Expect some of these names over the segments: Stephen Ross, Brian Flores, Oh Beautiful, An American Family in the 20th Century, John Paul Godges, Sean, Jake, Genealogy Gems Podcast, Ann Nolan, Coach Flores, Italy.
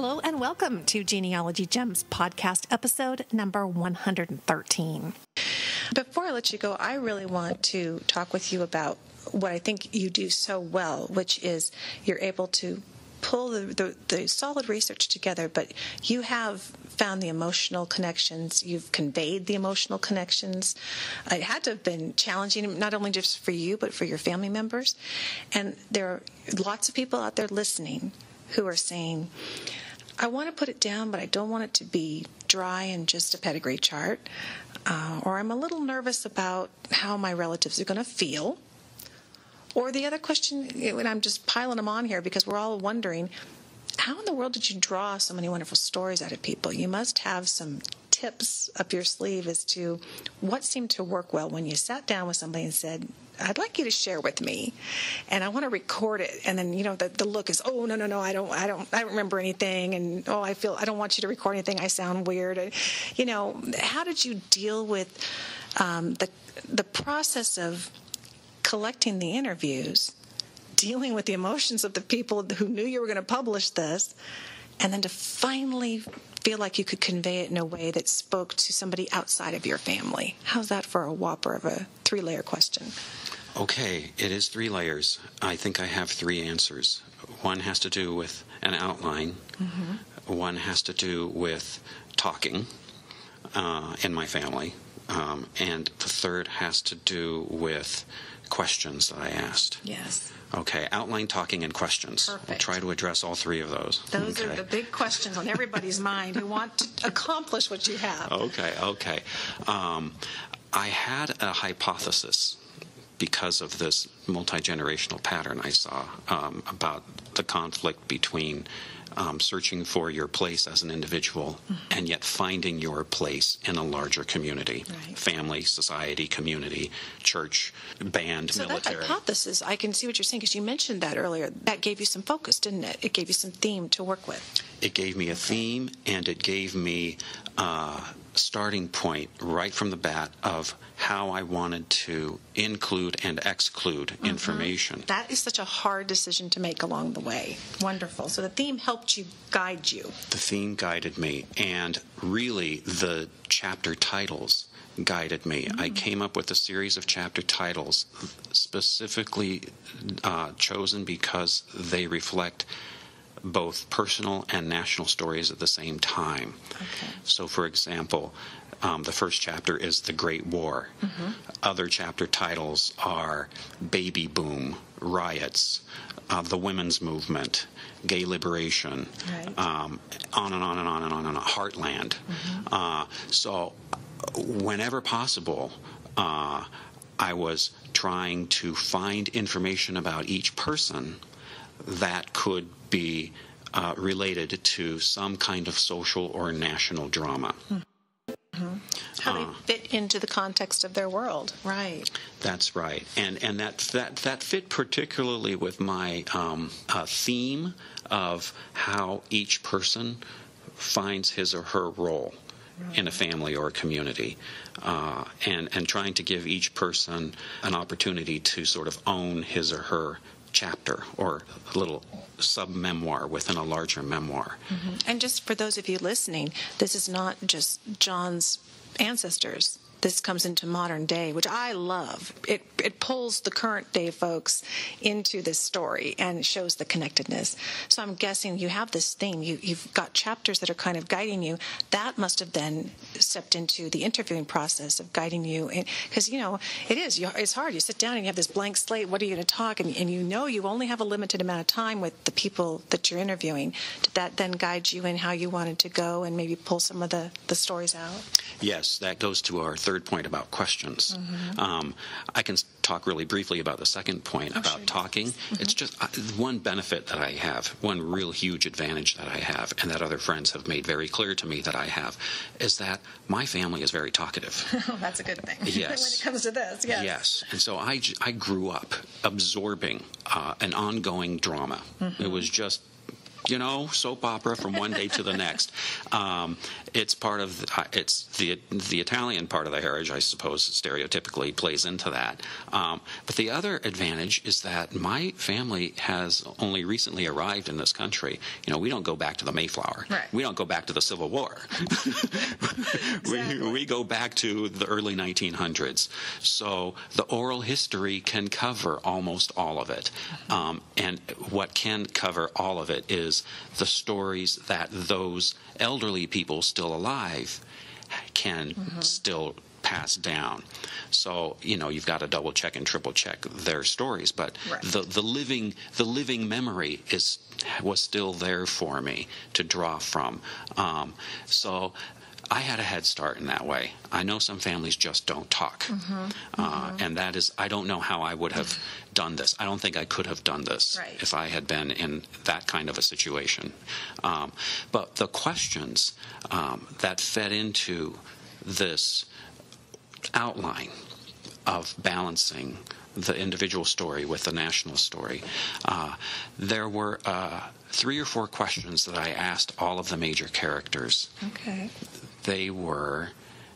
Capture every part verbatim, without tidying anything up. Hello and welcome to Genealogy Gems Podcast, episode number one hundred thirteen. Before I let you go, I really want to talk with you about what I think you do so well, which is you're able to pull the, the, the solid research together, but you have found the emotional connections. You've conveyed the emotional connections. It had to have been challenging, not only just for you, but for your family members. And there are lots of people out there listening who are saying, I want to put it down, but I don't want it to be dry and just a pedigree chart. Uh, or I'm a little nervous about how my relatives are going to feel. Or the other question, and I'm just piling them on here because we're all wondering, how in the world did you draw so many wonderful stories out of people? You must have some tips up your sleeve as to what seemed to work well when you sat down with somebody and said, I'd like you to share with me, and I want to record it. And then, you know, the, the look is, oh, no, no, no, I don't, I don't, I don't remember anything. And, oh, I feel, I don't want you to record anything. I sound weird. And, you know, how did you deal with um, the the process of collecting the interviews, dealing with the emotions of the people who knew you were going to publish this, and then to finally feel like you could convey it in a way that spoke to somebody outside of your family? How's that for a whopper of a three-layer question? Okay, it is three layers. I think I have three answers. One has to do with an outline. Mm-hmm. One has to do with talking uh, in my family. Um, and the third has to do with questions that I asked. Yes. Okay, outline, talking, and questions. Perfect. We'll try to address all three of those. Those okay. are the big questions on everybody's mind who want to accomplish what you have. Okay, okay. Um, I had a hypothesis because of this multi-generational pattern I saw um, about the conflict between um, searching for your place as an individual mm-hmm. and yet finding your place in a larger community, right. Family, society, community, church, band, so military. So that hypothesis, I can see what you're saying, because you mentioned that earlier. That gave you some focus, didn't it? It gave you some theme to work with. It gave me a theme, and it gave me uh, starting point right from the bat of how I wanted to include and exclude mm-hmm. information. That is such a hard decision to make along the way. Wonderful. So the theme helped you, guide you. The theme guided me, and really the chapter titles guided me. Mm-hmm. I came up with a series of chapter titles specifically uh, chosen because they reflect both personal and national stories at the same time. Okay. So, for example, um, the first chapter is The Great War. Mm-hmm. Other chapter titles are Baby Boom, Riots, uh, The Women's Movement, Gay Liberation, right. um, on and on and on and on and on, Heartland. Mm-hmm. Uh, so, whenever possible, uh, I was trying to find information about each person that could be uh, related to some kind of social or national drama. Mm-hmm. How uh, they fit into the context of their world, right? That's right, and and that that that fit particularly with my um, uh, theme of how each person finds his or her role right. in a family or a community, uh, and and trying to give each person an opportunity to sort of own his or her chapter or a little sub-memoir within a larger memoir. Mm-hmm. And just for those of you listening, this is not just John's ancestors. This comes into modern day, which I love. It it pulls the current day folks into this story and shows the connectedness. So I'm guessing you have this theme. You, you've got chapters that are kind of guiding you. That must have then stepped into the interviewing process of guiding you. Because, you know, it is. You, it's hard. You sit down and you have this blank slate. What are you going to talk? And, and you know you only have a limited amount of time with the people that you're interviewing. Did that then guide you in how you wanted to go and maybe pull some of the, the stories out? Yes, that goes to our third point about questions. Mm-hmm. um, I can talk really briefly about the second point oh, about sure. talking. Mm-hmm. It's just uh, one benefit that I have, one real huge advantage that I have, and that other friends have made very clear to me that I have, is that my family is very talkative. Oh, that's a good thing. Yes. When it comes to this, yes. Yes, and so I, I grew up absorbing uh, an ongoing drama. Mm-hmm. It was just you know, soap opera from one day to the next. Um, it's part of the, it's the the Italian part of the heritage, I suppose, stereotypically plays into that. Um, but the other advantage is that my family has only recently arrived in this country. You know, we don't go back to the Mayflower. Right. We don't go back to the Civil War. Exactly. We, we go back to the early nineteen hundreds. So the oral history can cover almost all of it. Um, and what can cover all of it is the stories that those elderly people still alive can mm-hmm. still pass down. So, you know, you've got to double check and triple check their stories, but right. the, the living the living memory is was still there for me to draw from. Um, so I had a head start in that way. I know some families just don't talk. Mm-hmm. Uh, mm-hmm. And that is, I don't know how I would have done this. I don't think I could have done this right. if I had been in that kind of a situation. Um, but the questions um, that fed into this outline of balancing the individual story with the national story, uh, there were uh, three or four questions that I asked all of the major characters. Okay. They were,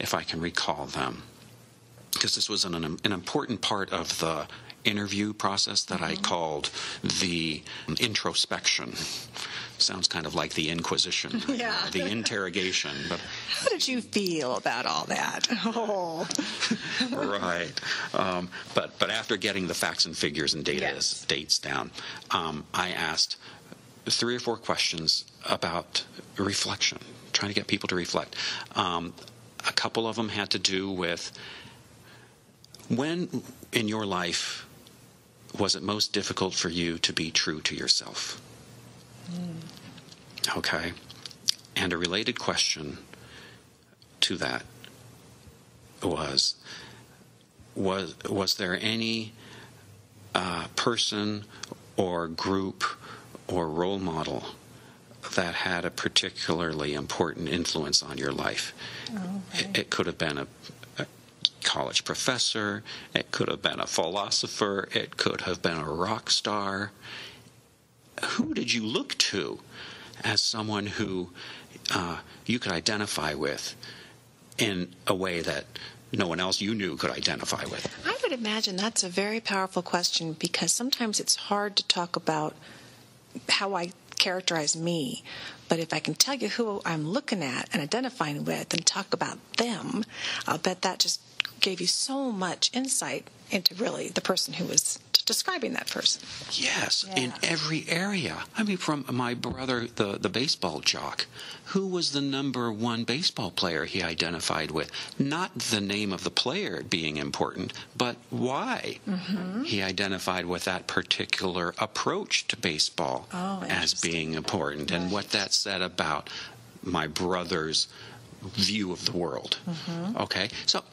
if I can recall them, because this was an, an important part of the interview process that mm-hmm. I called the introspection. Sounds kind of like the Inquisition, yeah. uh, the interrogation. But how did you feel about all that? Oh, right. Um, but but after getting the facts and figures and data yes. dates down, um, I asked three or four questions about reflection, trying to get people to reflect. Um, a couple of them had to do with when in your life was it most difficult for you to be true to yourself? Mm. Okay. And a related question to that was, was, was there any uh, person or group or role model that had a particularly important influence on your life? Oh, right. It, it could have been a college professor, it could have been a philosopher, it could have been a rock star. Who did you look to as someone who uh, you could identify with in a way that no one else you knew could identify with? I would imagine that's a very powerful question, because sometimes it's hard to talk about how I characterize me, but if I can tell you who I'm looking at and identifying with and talk about them, I'll bet that just gave you so much insight into really the person who was describing that person. Yes, yeah. In every area. I mean, from my brother, the, the baseball jock, who was the number one baseball player he identified with? Not the name of the player being important, but why mm-hmm. he identified with that particular approach to baseball oh, as being important, right. and what that said about my brother's view of the world. Mm-hmm. Okay, so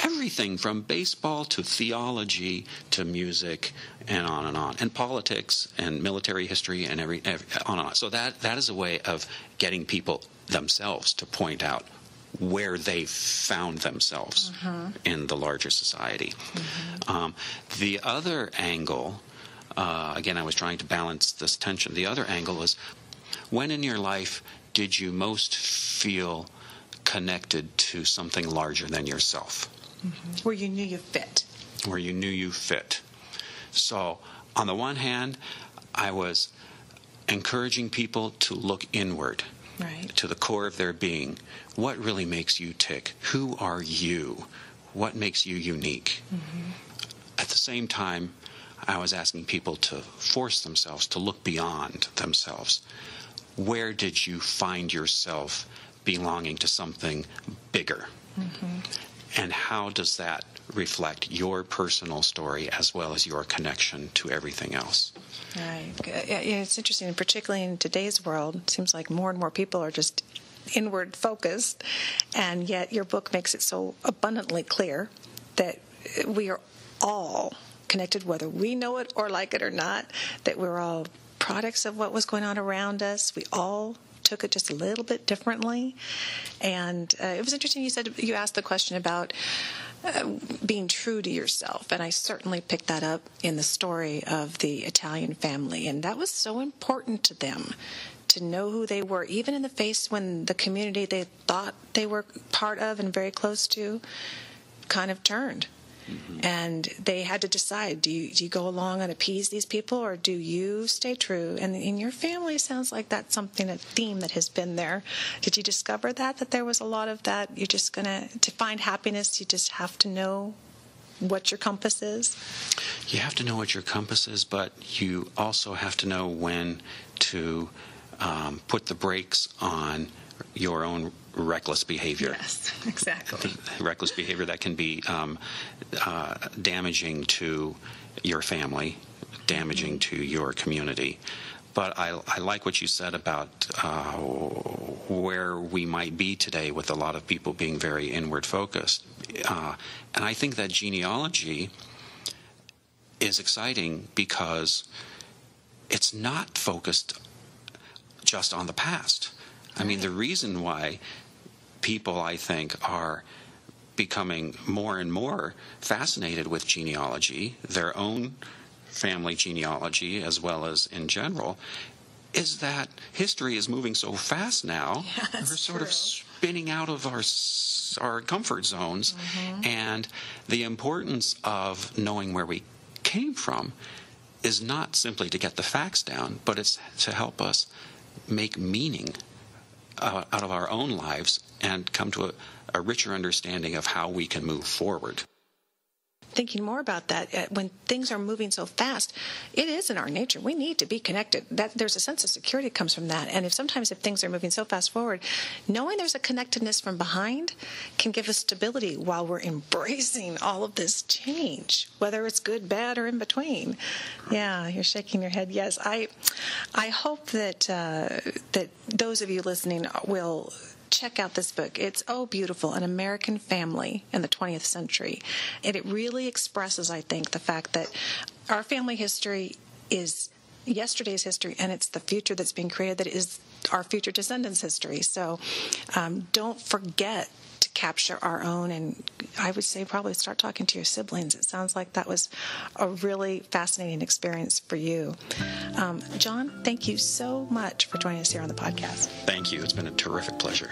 everything from baseball to theology to music and on and on, and politics and military history and every, every on and on. So that that is a way of getting people themselves to point out where they found themselves mm-hmm. in the larger society. Mm-hmm. Um, the other angle, uh, again, I was trying to balance this tension. The other angle is, when in your life did you most feel connected to something larger than yourself? Mm-hmm. Where you knew you fit. Where you knew you fit. So, on the one hand, I was encouraging people to look inward, right. to the core of their being. What really makes you tick? Who are you? What makes you unique? Mm-hmm. At the same time, I was asking people to force themselves to look beyond themselves. Where did you find yourself belonging to something bigger? Mm-hmm. And how does that reflect your personal story as well as your connection to everything else? Right. It's interesting, and particularly in today's world, it seems like more and more people are just inward focused, and yet your book makes it so abundantly clear that we are all connected, whether we know it or like it or not, that we're all products of what was going on around us. We all took it just a little bit differently. And uh, it was interesting, you said, you asked the question about uh, being true to yourself. And I certainly picked that up in the story of the Italian family. And that was so important to them, to know who they were, even in the face when the community they thought they were part of and very close to kind of turned. Mm-hmm. And they had to decide, do you, do you go along and appease these people, or do you stay true? And in your family, sounds like that's something, a theme that has been there. Did you discover that, that there was a lot of that? You're just going to, to find happiness, you just have to know what your compass is? You have to know what your compass is, but you also have to know when to um, put the brakes on your own reckless behavior. Yes, exactly. Reckless behavior that can be um, uh, damaging to your family, damaging mm-hmm. to your community. But I, I like what you said about uh, where we might be today with a lot of people being very inward focused. Uh, and I think that genealogy is exciting because it's not focused just on the past. I mean, the reason why people, I think, are becoming more and more fascinated with genealogy, their own family genealogy as well as in general, is that history is moving so fast now. Yeah, that's we're sort true. Of spinning out of our our comfort zones, mm-hmm. and the importance of knowing where we came from is not simply to get the facts down, but it's to help us make meaning Uh, out of our own lives and come to a, a richer understanding of how we can move forward. Thinking more about that, uh, when things are moving so fast, it is in our nature. We need to be connected. That there's a sense of security that comes from that. And if sometimes if things are moving so fast forward, knowing there's a connectedness from behind can give us stability while we're embracing all of this change, whether it's good, bad, or in between. Yeah, you're shaking your head. Yes, I, I hope that uh, that those of you listening will check out this book. It's Oh Beautiful, An American Family in the twentieth Century. And it really expresses, I think, the fact that our family history is yesterday's history, and it's the future that's being created that is our future descendants' history. So um, don't forget to capture our own, and I would say probably start talking to your siblings. It sounds like that was a really fascinating experience for you. Um, John, thank you so much for joining us here on the podcast. Thank you. It's been a terrific pleasure.